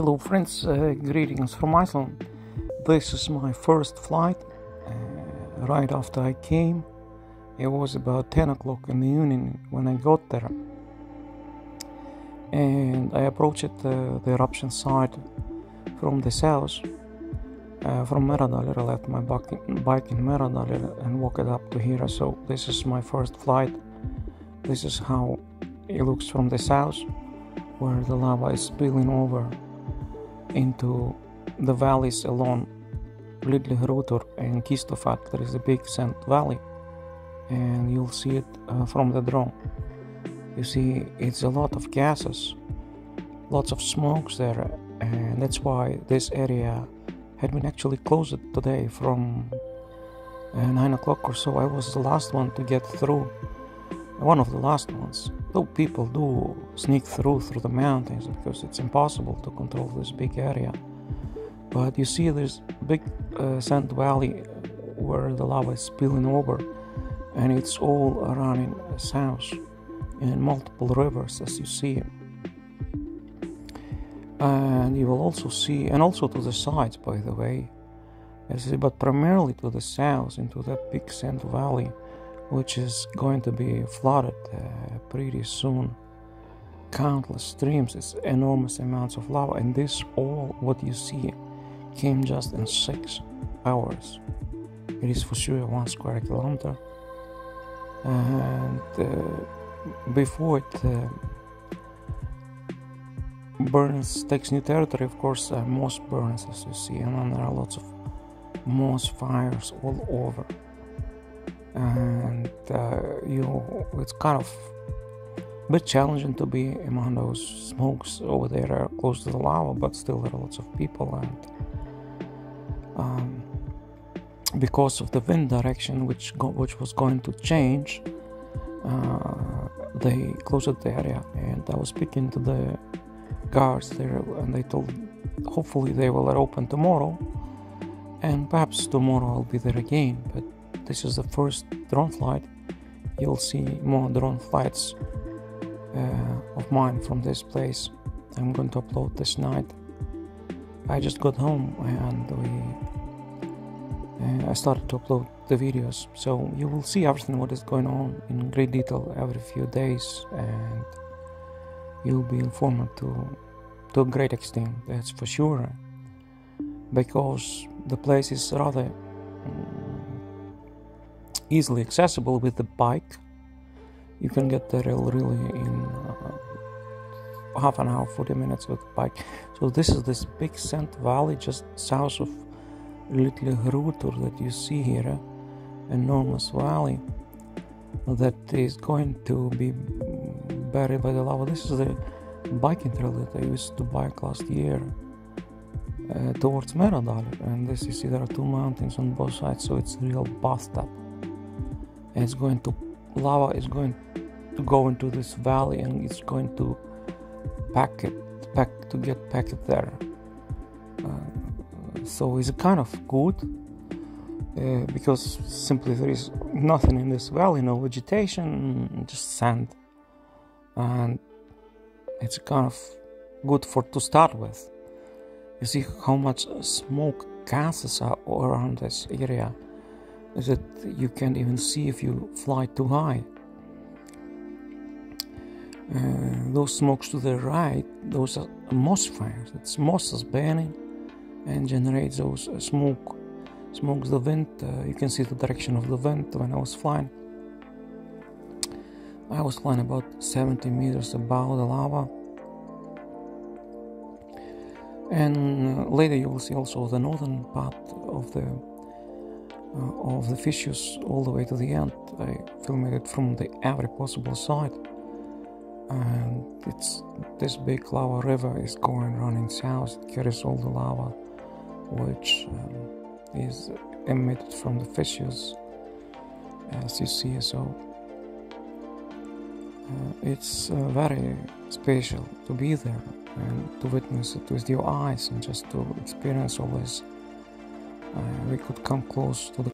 Hello friends, greetings from Iceland. This is my first flight. Right after I came, it was about 10 o'clock in the evening when I got there, and I approached the eruption site from the south, from Meradalir. I left my bike in Meradalir and walked up to here. So this is my first flight. This is how it looks from the south, where the lava is spilling over into the valleys along Litlihrutur and Kistofat. There is a big sand valley, and you'll see it from the drone. You see, it's a lot of gases, lots of smokes there, and that's why this area had been actually closed today from 9 o'clock or so. I was the last one to get through. One of the last ones, though people do sneak through the mountains, because it's impossible to control this big area. But you see this big sand valley where the lava is spilling over, and it's all running south in multiple rivers, as you see. And you will also see, and also to the sides, by the way, but primarily to the south, into that big sand valley, which is going to be flooded pretty soon. Countless streams, it's enormous amounts of lava, and this all what you see came just in 6 hours. It is for sure 1 square kilometer, and before it burns, takes new territory, of course. Moss burns, as you see, and then there are lots of moss fires all over. And it's kind of a bit challenging to be among those smokes over there close to the lava, but still there are lots of people. And because of the wind direction, which was going to change, they closed the area. And I was speaking to the guards there, and they told hopefully they will open tomorrow, and perhaps tomorrow I'll be there again. But this is the first drone flight. You'll see more drone flights of mine from this place. I'm going to upload this night. I just got home, and I started to upload the videos. So you will see everything what is going on in great detail every few days, and you'll be informed to a great extent, that's for sure, because the place is rather easily accessible with the bike. You can get there really in half an hour, 40 minutes with the bike. So this is this big sand valley just south of Litlihrutur that you see here, enormous valley that is going to be buried by the lava. This is the biking trail that I used to bike last year towards Meradalir, and this you see there are two mountains on both sides, so it's a real bathtub. Lava is going to go into this valley, and it's going to get packed there. So it's kind of good, because simply there is nothing in this valley, no vegetation, just sand, and it's kind of good for to start with. You see how much smoke gases are all around this area, that you can't even see if you fly too high. Those smokes to the right, those are moss fires. It's moss is burning and generates those smoke. Smokes the wind. You can see the direction of the wind. When I was flying about 70 meters above the lava. And later you will see also the northern part of the fissures all the way to the end. I filmed it from every possible side, and it's this big lava river is going running south. It carries all the lava which is emitted from the fissures, as you see. So it's very special to be there and to witness it with your eyes, and just to experience all this. We could come close to the